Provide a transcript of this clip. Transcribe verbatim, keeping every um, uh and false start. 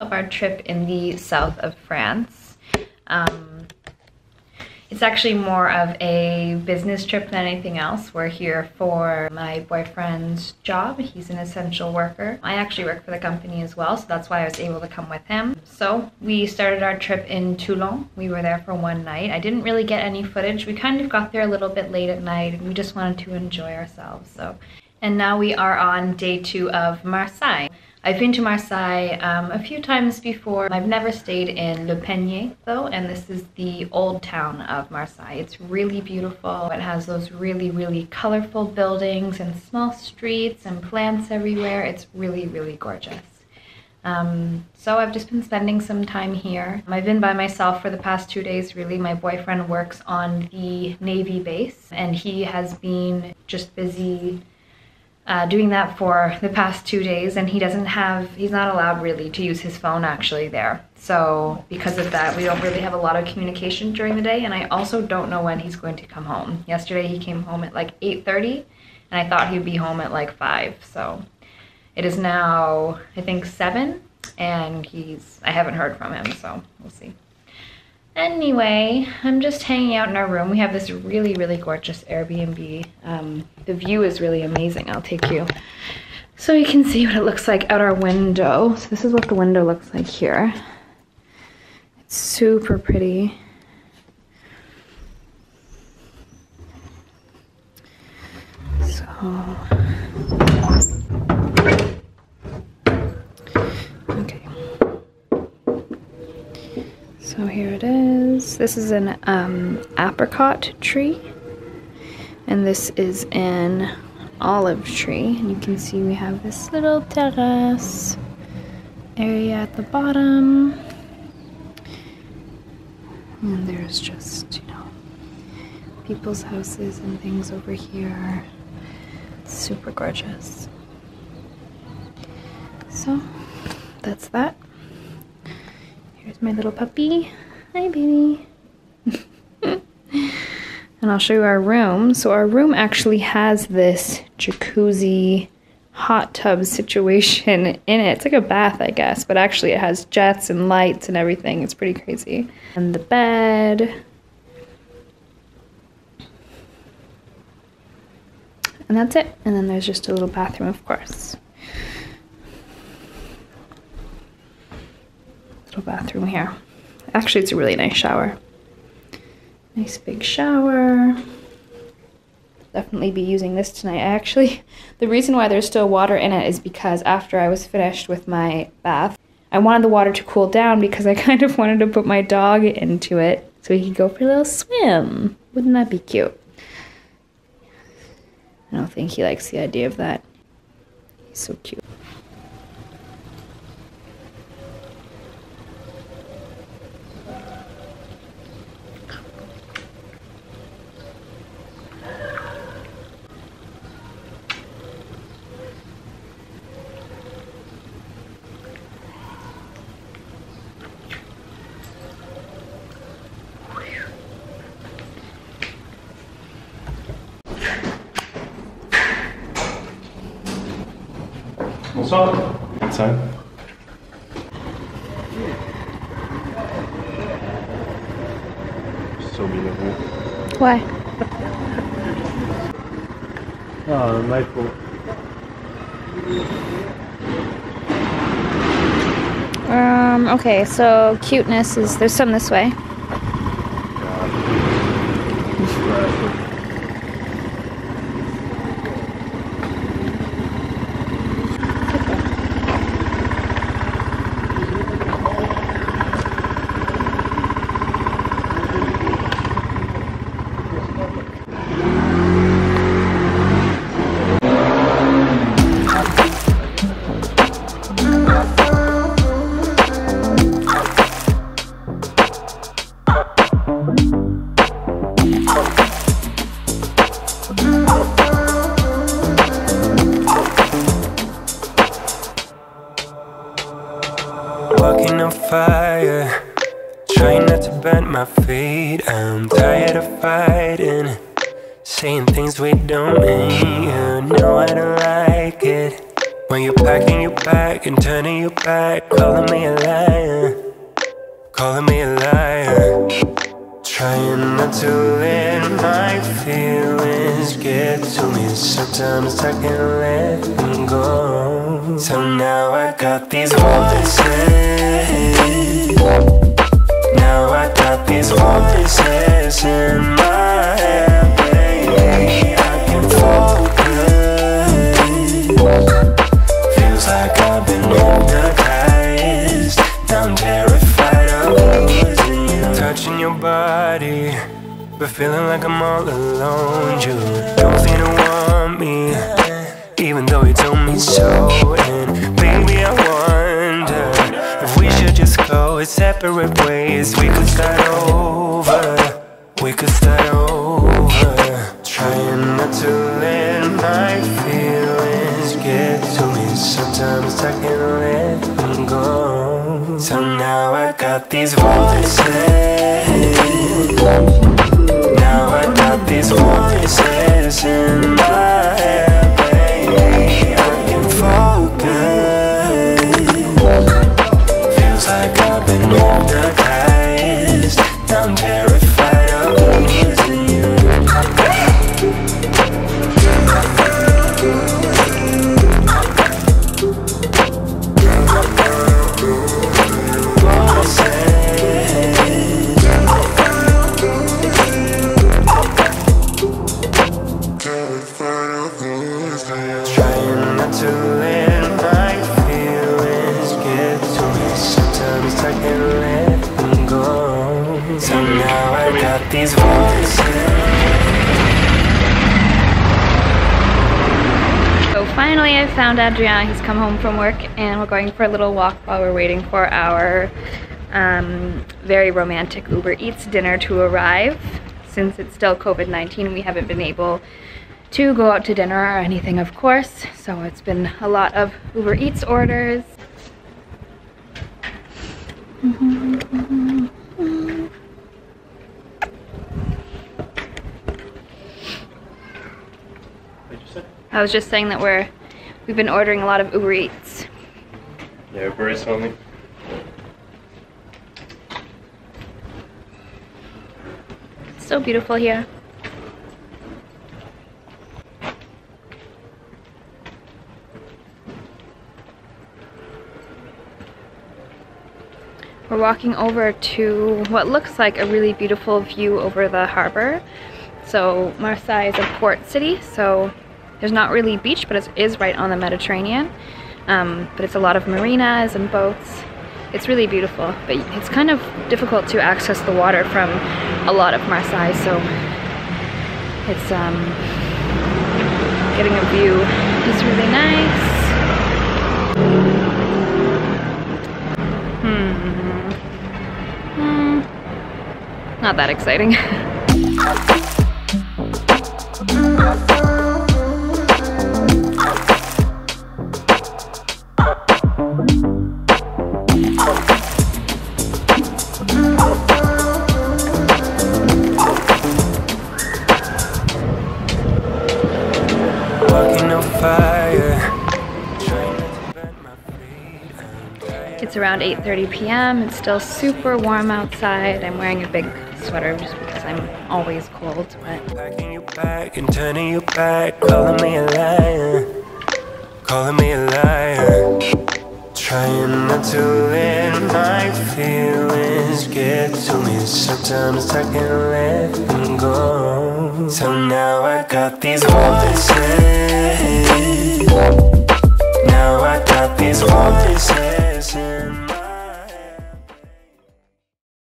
of our trip in the south of France. Um, it's actually more of a business trip than anything else. We're here for my boyfriend's job. He's an essential worker. I actually work for the company as well, so that's why I was able to come with him. So we started our trip in Toulon. We were there for one night. I didn't really get any footage. We kind of got there a little bit late at night and we just wanted to enjoy ourselves. So, and now we are on day two of Marseille. I've been to Marseille um, a few times before. I've never stayed in Le Panier though, and this is the old town of Marseille. It's really beautiful. It has those really, really colorful buildings and small streets and plants everywhere. It's really, really gorgeous. Um, so I've just been spending some time here. I've been by myself for the past two days really. My boyfriend works on the Navy base and he has been just busy Uh, doing that for the past two days and he doesn't have, he's not allowed really to use his phone actually there. So because of that, we don't really have a lot of communication during the day, and I also don't know when he's going to come home. Yesterday he came home at like eight thirty and I thought he'd be home at like five. So it is now, I think seven, and he's, I haven't heard from him, so we'll see. Anyway, I'm just hanging out in our room. We have this really, really gorgeous Airbnb. Um, the view is really amazing. I'll take you so you can see what it looks like out our window. So this is what the window looks like here. It's super pretty. So So here it is. This is an um, apricot tree, and this is an olive tree. And you can see we have this little terrace area at the bottom. And there's just, you know, people's houses and things over here. It's super gorgeous. So that's that. Here's my little puppy. Hi, baby. And I'll show you our room. So our room actually has this jacuzzi hot tub situation in it. It's like a bath, I guess, but actually it has jets and lights and everything. It's pretty crazy. And the bed. And that's it. And then there's just a little bathroom, of course. Bathroom here. Actually, it's a really nice shower. Nice big shower. Definitely be using this tonight. I actually, the reason why there's still water in it is because after I was finished with my bath, I wanted the water to cool down because I kind of wanted to put my dog into it so he could go for a little swim. Wouldn't that be cute? I don't think he likes the idea of that. He's so cute. Bonsoir. Bonsoir. So beautiful. Why? Oh, delightful. Um, okay, so cuteness is, there's some this way. Walking on fire, trying not to bend my feet. I'm tired of fighting, saying things we don't mean. You know I don't like it, When you're packing your bag and turning your back, calling me a liar, calling me a liar. Trying not to let my feelings get to me. Sometimes I can't let them go. So now I got these voices. Now I got these voices in my head, baby. I can focus. Feels like I've been hypnotized. I'm terrified of losing you. Touching your body, but feeling like I'm all alone. You don't seem to want me, even though you told me so. And baby, I wonder if we should just go separate ways. We could start over, we could start over. Trying not to let my feelings get to me. Sometimes I can't let them go. So now I got these voices. Now I got these voices in my head, baby. I can focus. Feels like I've been hypnotized. I'm terrified of losing you. These voices. So finally I found Adrian. He's come home from work and we're going for a little walk while we're waiting for our um, very romantic Uber Eats dinner to arrive. Since it's still COVID nineteen, we haven't been able to go out to dinner or anything, of course. So it's been a lot of Uber Eats orders. Mm-hmm, mm-hmm, mm-hmm. I was just saying that we're, we've been ordering a lot of Uber Eats. Yeah, Uber Eats only. It's so beautiful here. We're walking over to what looks like a really beautiful view over the harbor. So Marseille is a port city, so there's not really beach, but it is right on the Mediterranean. Um, but it's a lot of marinas and boats. It's really beautiful, but it's kind of difficult to access the water from a lot of Marseille, so it's um, getting a view is really nice. Hmm. Hmm. Not that exciting. It's around eight thirty p m It's still super warm outside. I'm wearing a big sweater just because I'm always cold. But packing your bag and turning your back, calling me a liar, calling me a liar. Trying not to let my feelings get to me. Sometimes I can't let them go. So now I got these voices. Now I got these voices.